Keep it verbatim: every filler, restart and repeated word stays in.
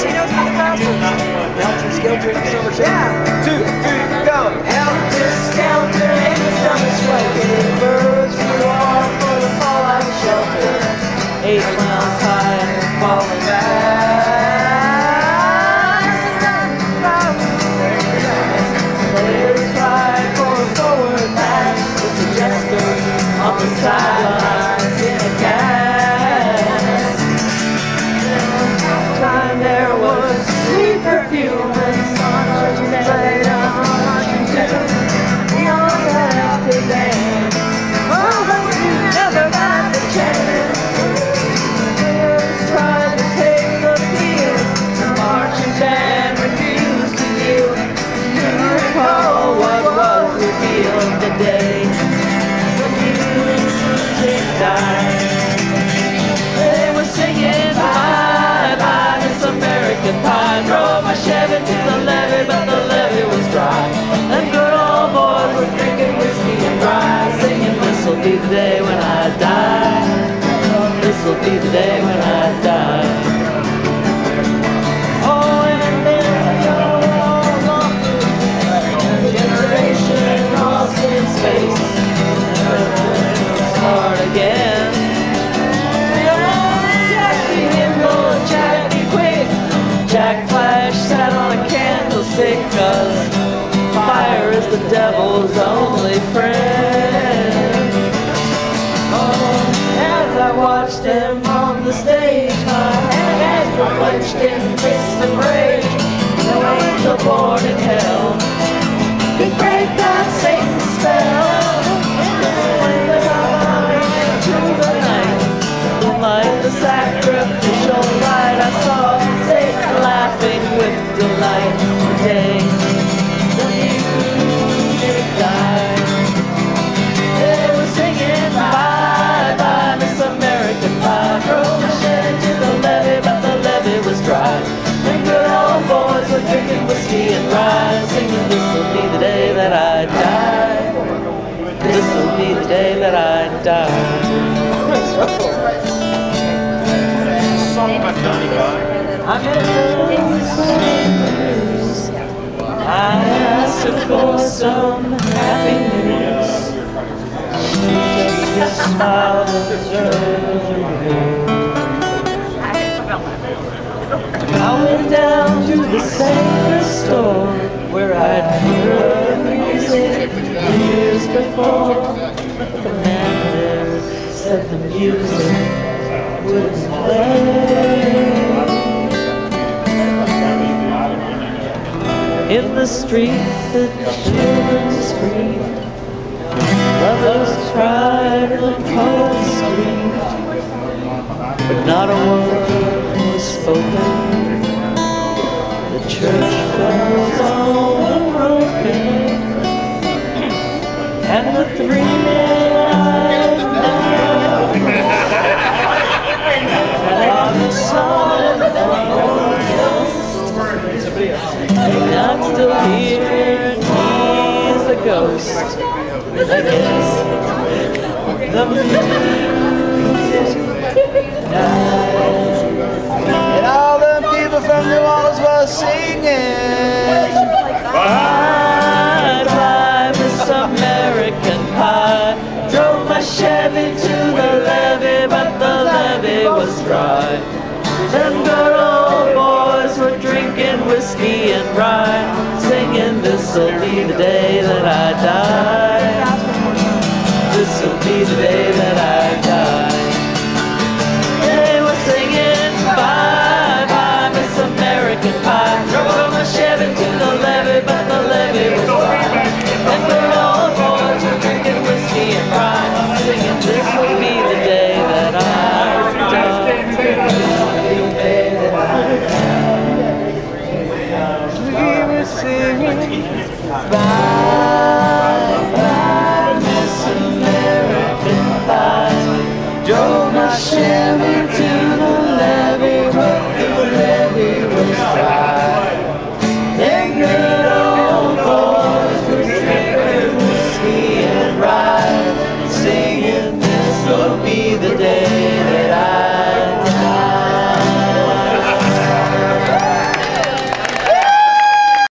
she knows how to bounce. Helter Skelter in the summer show. Yeah. Two, three, go. Helter Skelter in the summer sweltering. Birds flew off for the fall out of shelter. Eight miles high and falling back. Players cry for a forward pass. It's a jester on the sidelines in a cast. Pie drove my Chevy to the levee, but the levee was dry. Them good old boys were drinking whiskey and rye, singing, this'll be the day when I die. This'll be the day when I die. Oh, and then you're off a generation lost in space. Start again. Jack Flash sat on a candlestick, 'cause fire is the devil's only friend. Oh, as I watched him on the stage, my head was clenched in fists and rage. No angel born in hell could break that Satan's spell. When the light into the night, like the sacrificial light, I saw Satan laughing with delight. Today, the music died. They were singing bye bye, Miss American Pie. Drove my Chevy to the levee, but the levee was dry. And good old boys were drinking whiskey and rye, singing, this'll be the day that I die. This'll be the day that I die. I'm in the news. I asked her for some happy news. She just smiled and turned. I went down to the same store where I'd heard the music years before. But the man there said the music wouldn't play. In the street, the children screamed. Lovers cried on the cold street. But not a word was spoken. The church bells all were broken. And the three men I remember had on the song of the Lord. I'm still here, he's a ghost. I guess the and all the people from New Orleans were singing. Bye bye, Miss American Pie. Drove my Chevy to the levee, but the levee was dry. Them good old boys were drinking whiskey and rye. Singing, this'll be the day that I die. This'll be the day that I die. They were singing bye bye, Miss American Pie. Drove my Chevy to the levee, but the levee was dry. And the old boys were drinking whiskey and rye. Singing, this'll be the day that I die. This'll be the day that I die. Bye.